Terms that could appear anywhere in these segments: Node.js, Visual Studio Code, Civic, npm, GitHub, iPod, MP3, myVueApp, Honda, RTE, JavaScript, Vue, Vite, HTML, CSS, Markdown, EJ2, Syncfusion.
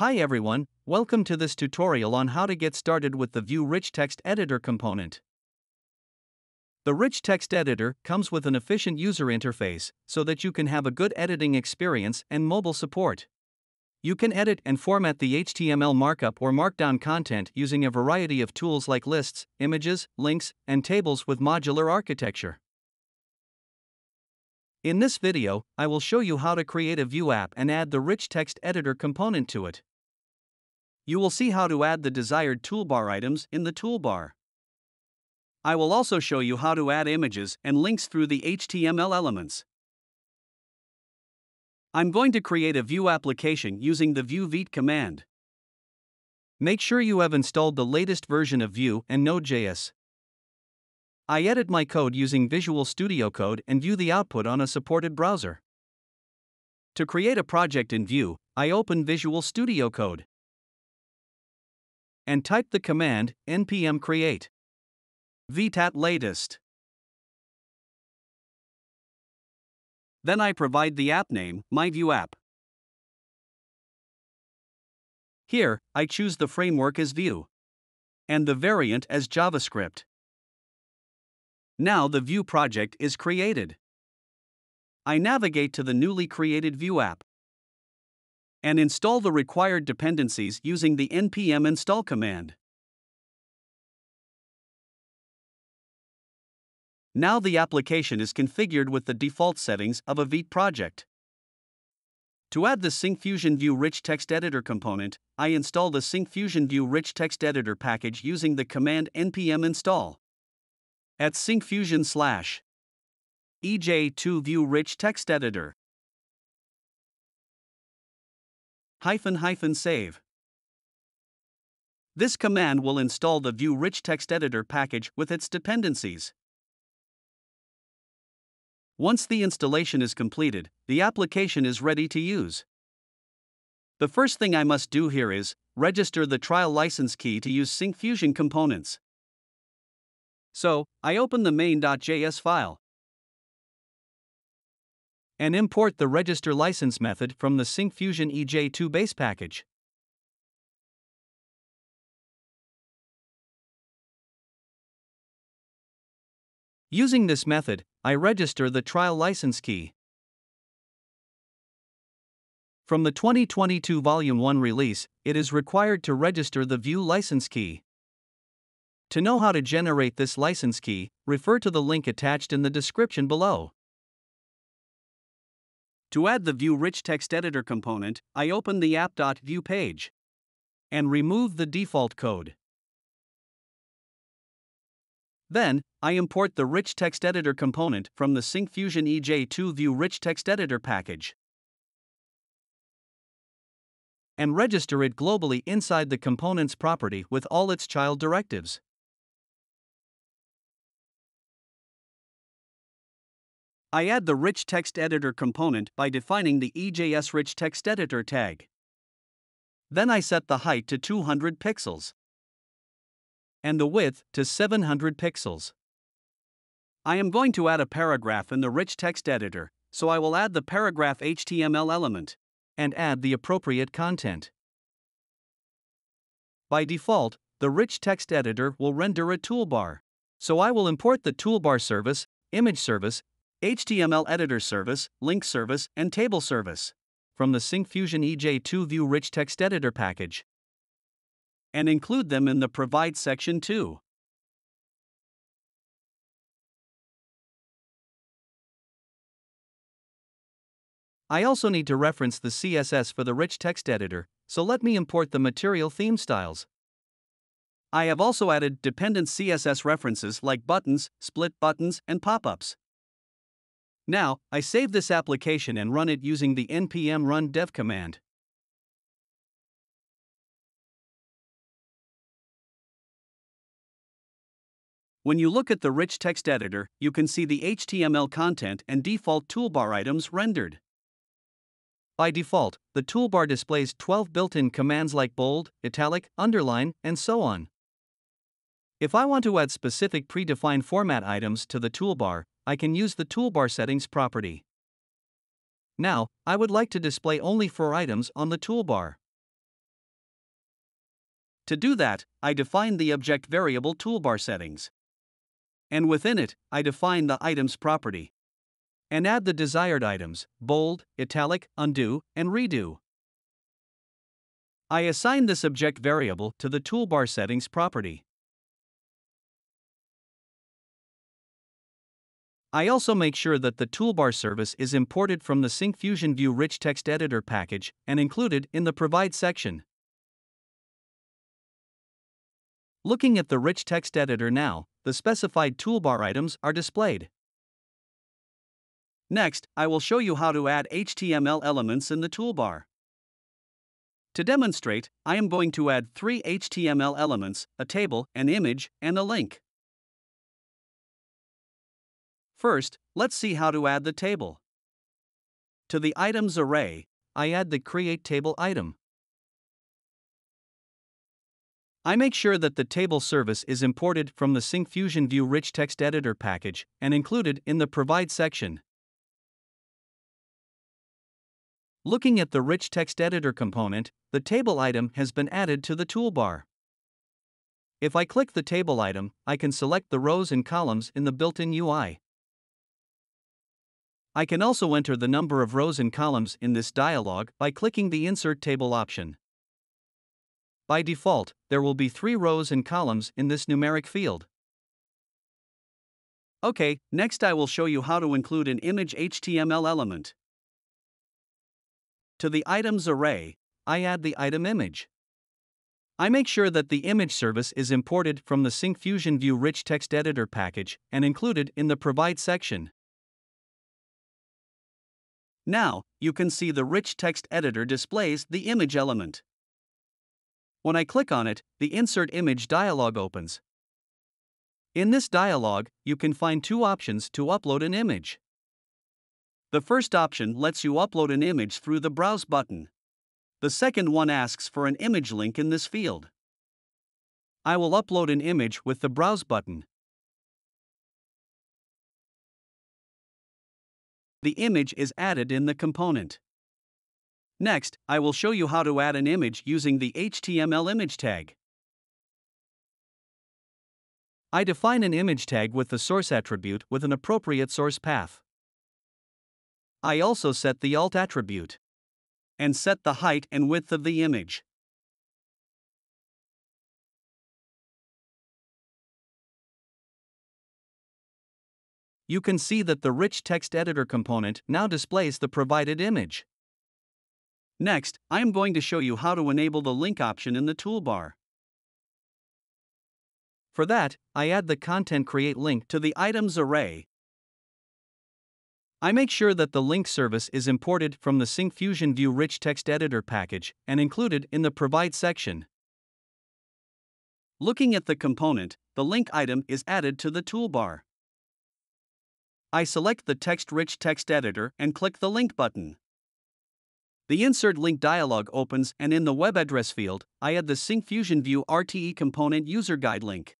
Hi everyone, welcome to this tutorial on how to get started with the Vue Rich Text Editor component. The Rich Text Editor comes with an efficient user interface so that you can have a good editing experience and mobile support. You can edit and format the HTML markup or Markdown content using a variety of tools like lists, images, links, and tables with modular architecture. In this video, I will show you how to create a Vue app and add the Rich Text Editor component to it. You will see how to add the desired toolbar items in the toolbar. I will also show you how to add images and links through the HTML elements. I'm going to create a Vue application using the Vue Vite command. Make sure you have installed the latest version of Vue and Node.js. I edit my code using Visual Studio Code and view the output on a supported browser. To create a project in Vue, I open Visual Studio Code and type the command npm create vite at latest. Then I provide the app name, myVueApp. Here, I choose the framework as Vue and the variant as JavaScript. Now the Vue project is created. I navigate to the newly created Vue app and install the required dependencies using the npm install command. Now the application is configured with the default settings of a Vite project. To add the Syncfusion Vue Rich Text Editor component, I install the Syncfusion Vue Rich Text Editor package using the command npm install at syncfusion/EJ2 Vue Rich Text Editor --save. This command will install the Vue Rich Text Editor package with its dependencies. Once the installation is completed, the application is ready to use. The first thing I must do here is register the trial license key to use Syncfusion components. So, I open the main.js file and import the register license method from the Syncfusion EJ2 base package. Using this method, I register the trial license key from the 2022 Volume 1 release. It is required to register the Vue license key. To know how to generate this license key, refer to the link attached in the description below. To add the Vue Rich Text Editor component, I open the app.vue page and remove the default code. Then, I import the Rich Text Editor component from the Syncfusion EJ2 Vue Rich Text Editor package and register it globally inside the component's property with all its child directives. I add the Rich Text Editor component by defining the EJS Rich Text Editor tag. Then I set the height to 200 pixels. And the width to 700 pixels. I am going to add a paragraph in the Rich Text Editor, so I will add the paragraph HTML element and add the appropriate content. By default, the Rich Text Editor will render a toolbar, so I will import the toolbar service, image service, HTML editor service, link service, and table service from the Syncfusion EJ2 Vue Rich Text Editor package and include them in the Provide section too. I also need to reference the CSS for the Rich Text Editor, so let me import the material theme styles. I have also added dependent CSS references like buttons, split buttons, and pop-ups. Now, I save this application and run it using the npm run dev command. When you look at the Rich Text Editor, you can see the HTML content and default toolbar items rendered. By default, the toolbar displays 12 built-in commands like bold, italic, underline, and so on. If I want to add specific predefined format items to the toolbar, I can use the toolbar settings property. Now, I would like to display only 4 items on the toolbar. To do that, I define the object variable toolbar settings. And within it, I define the items property. And add the desired items, bold, italic, undo, and redo. I assign this object variable to the toolbar settings property. I also make sure that the toolbar service is imported from the Syncfusion Vue Rich Text Editor package and included in the Provide section. Looking at the Rich Text Editor now, the specified toolbar items are displayed. Next, I will show you how to add HTML elements in the toolbar. To demonstrate, I am going to add 3 HTML elements, a table, an image, and a link. First, let's see how to add the table. To the items array, I add the create table item. I make sure that the table service is imported from the Syncfusion Vue Rich Text Editor package and included in the Provide section. Looking at the Rich Text Editor component, the table item has been added to the toolbar. If I click the table item, I can select the rows and columns in the built-in UI. I can also enter the number of rows and columns in this dialog by clicking the Insert Table option. By default, there will be 3 rows and columns in this numeric field. Okay, next I will show you how to include an image HTML element. To the items array, I add the item image. I make sure that the image service is imported from the Syncfusion Vue Rich Text Editor package and included in the Provide section. Now, you can see the Rich Text Editor displays the image element. When I click on it, the Insert Image dialog opens. In this dialog, you can find 2 options to upload an image. The first option lets you upload an image through the Browse button. The second one asks for an image link in this field. I will upload an image with the Browse button. The image is added in the component. Next, I will show you how to add an image using the HTML image tag. I define an image tag with the source attribute with an appropriate source path. I also set the alt attribute and set the height and width of the image. You can see that the Rich Text Editor component now displays the provided image. Next, I am going to show you how to enable the link option in the toolbar. For that, I add the Content Create link to the items array. I make sure that the link service is imported from the Syncfusion Vue Rich Text Editor package and included in the Provide section. Looking at the component, the link item is added to the toolbar. I select the Rich Text Editor and click the Link button. The Insert Link dialog opens, and in the web address field, I add the Syncfusion Vue RTE component user guide link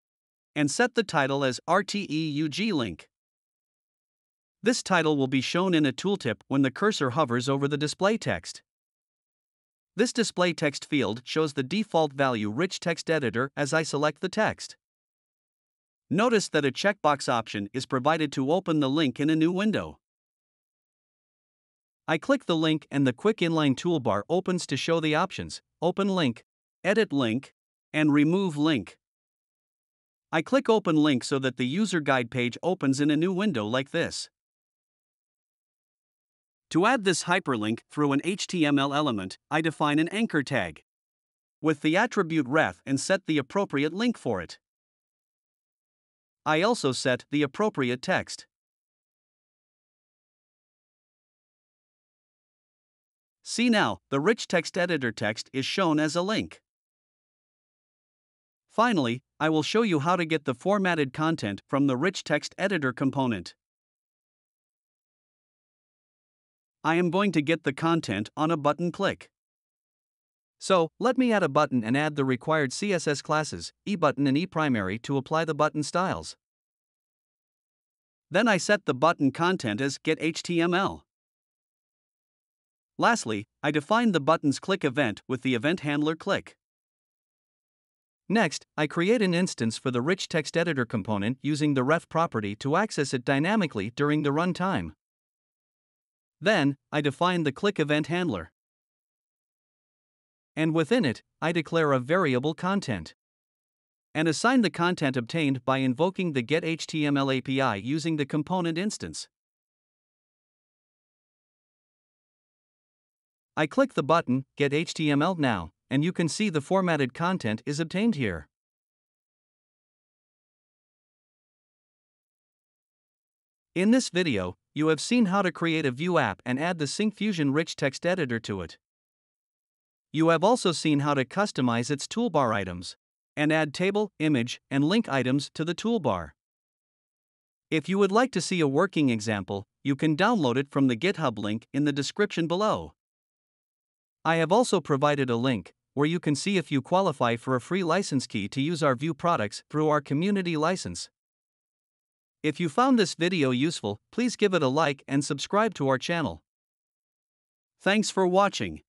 and set the title as RTE UG link. This title will be shown in a tooltip when the cursor hovers over the display text. This display text field shows the default value Rich Text Editor as I select the text. Notice that a checkbox option is provided to open the link in a new window. I click the link and the quick inline toolbar opens to show the options: Open Link, Edit Link, and Remove Link. I click Open Link so that the user guide page opens in a new window like this. To add this hyperlink through an HTML element, I define an anchor tag with the attribute ref and set the appropriate link for it. I also set the appropriate text. See now, the Rich Text Editor text is shown as a link. Finally, I will show you how to get the formatted content from the Rich Text Editor component. I am going to get the content on a button click. So, let me add a button and add the required CSS classes, eButton and ePrimary, to apply the button styles. Then I set the button content as GetHTML. Lastly, I define the button's click event with the event handler click. Next, I create an instance for the rich text editor component using the ref property to access it dynamically during the runtime. Then, I define the click event handler. And within it, I declare a variable content. And assign the content obtained by invoking the getHTML API using the component instance. I click the button, Get HTML Now, and you can see the formatted content is obtained here. In this video, you have seen how to create a Vue app and add the Syncfusion rich text editor to it. You have also seen how to customize its toolbar items and add table, image, and link items to the toolbar. If you would like to see a working example, you can download it from the GitHub link in the description below. I have also provided a link where you can see if you qualify for a free license key to use our Vue products through our community license. If you found this video useful, please give it a like and subscribe to our channel. Thanks for watching.